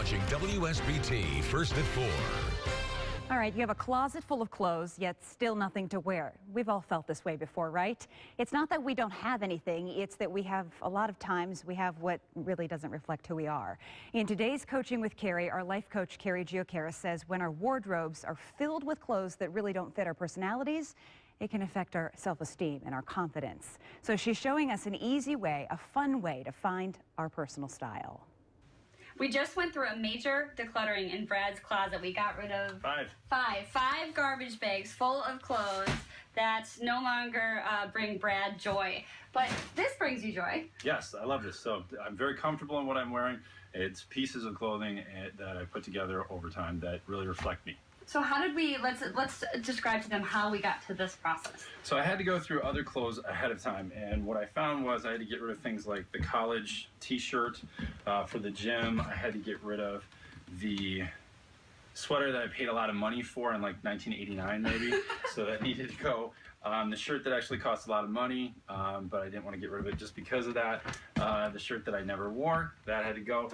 watching WSBT First at 4. All right, you have a closet full of clothes, yet still nothing to wear. We've all felt this way before, right? It's not that we don't have anything, it's that we have, a lot of times, we have what really doesn't reflect who we are. In today's Coaching with Kerry, our life coach, Kerry Geocaris, says when our wardrobes are filled with clothes that really don't fit our personalities, it can affect our self-esteem and our confidence. So she's showing us an easy way, a fun way to find our personal style. We just went through a major decluttering in Brad's closet. We got rid of five garbage bags full of clothes that no longer bring Brad joy. But this brings you joy. Yes, I love this. So I'm very comfortable in what I'm wearing. It's pieces of clothing that I put together over time that really reflect me. So how did we, let's describe to them how we got to this process. So I had to go through other clothes ahead of time, and what I found was I had to get rid of things like the college t-shirt for the gym. I had to get rid of the sweater that I paid a lot of money for in like 1989 maybe, so that needed to go. The shirt that actually cost a lot of money, but I didn't want to get rid of it just because of that. The shirt that I never wore, that had to go.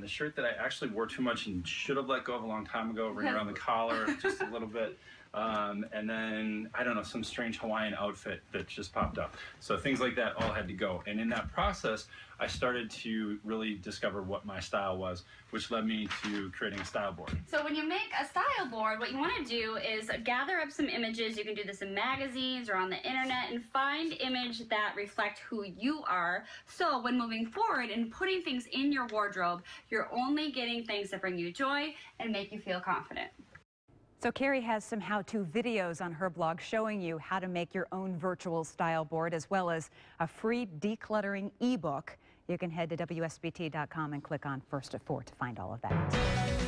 The shirt that I actually wore too much and should have let go of a long time ago, ring around the collar just a little bit, and then, I don't know, some strange Hawaiian outfit that just popped up. So things like that all had to go. And in that process, I started to really discover what my style was, which led me to creating a style board. So when you make a style board, what you want to do is gather up some images. You can do this in magazines or on the internet, and find images that reflect who you are. So when moving forward and putting things in your wardrobe, you're only getting things that bring you joy and make you feel confident. So Kerry has some how-to videos on her blog showing you how to make your own virtual style board, as well as a free decluttering ebook. You can head to WSBT.com and click on First at 4 to find all of that.